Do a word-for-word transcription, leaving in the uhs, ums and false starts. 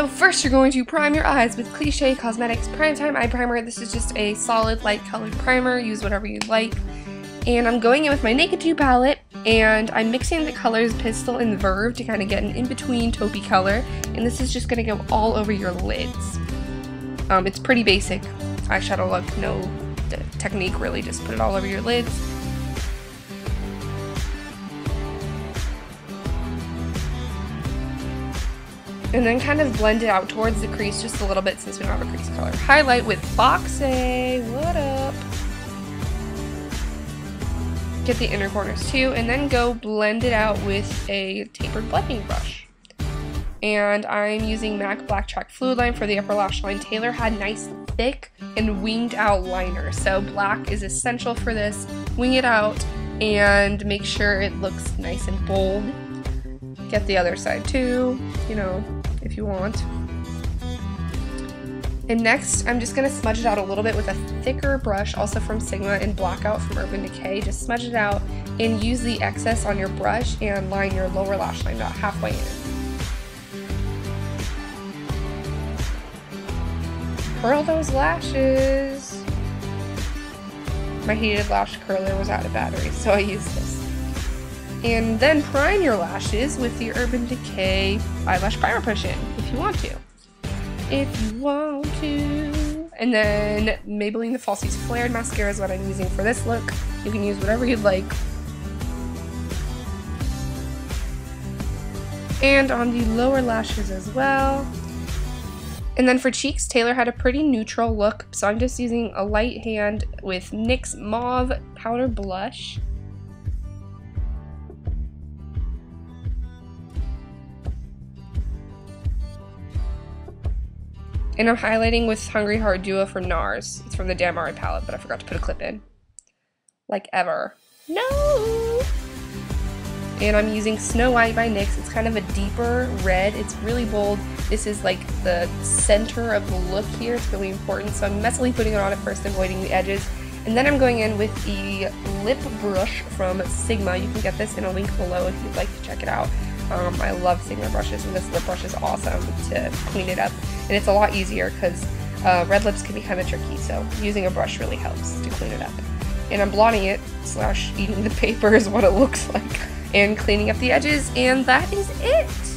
So first you're going to prime your eyes with Cliche Cosmetics Primetime Eye Primer. This is just a solid light colored primer, use whatever you like. And I'm going in with my Naked two palette, and I'm mixing the colors Pistol and Verve to kind of get an in-between taupey color, and this is just going to go all over your lids. Um, it's pretty basic eyeshadow look, no technique really, just put it all over your lids. And then kind of blend it out towards the crease just a little bit since we don't have a crease color. Highlight with Foxy, what up? Get the inner corners too, and then go blend it out with a tapered blending brush. And I'm using MAC Black Track Fluidline for the upper lash line. Taylor had nice, thick, and winged out liner, so black is essential for this. Wing it out and make sure it looks nice and bold. Get the other side too, you know, if you want. And next, I'm just going to smudge it out a little bit with a thicker brush, also from Sigma, and Blackout from Urban Decay. Just smudge it out and use the excess on your brush and line your lower lash line about halfway in. Curl those lashes. My heated lash curler was out of battery, so I used this. And then prime your lashes with the Urban Decay Eyelash Primer Push-In, if you want to. If you want to. And then Maybelline the Falsies Flared Mascara is what I'm using for this look. You can use whatever you'd like. And on the lower lashes as well. And then for cheeks, Taylor had a pretty neutral look, so I'm just using a light hand with NYX Mauve Powder Blush. And I'm highlighting with Hungry Heart Duo from NARS. It's from the Damari palette, but I forgot to put a clip in. Like ever. No! And I'm using Snow White by NYX. It's kind of a deeper red. It's really bold. This is like the center of the look here. It's really important. So I'm messily putting it on at first, avoiding the edges. And then I'm going in with the lip brush from Sigma. You can get this in a link below if you'd like to check it out. Um, I love Sigma brushes, and this lip brush is awesome to clean it up. And it's a lot easier because uh, red lips can be kind of tricky, so using a brush really helps to clean it up. And I'm blotting it, slash eating the paper is what it looks like, and cleaning up the edges, and that is it!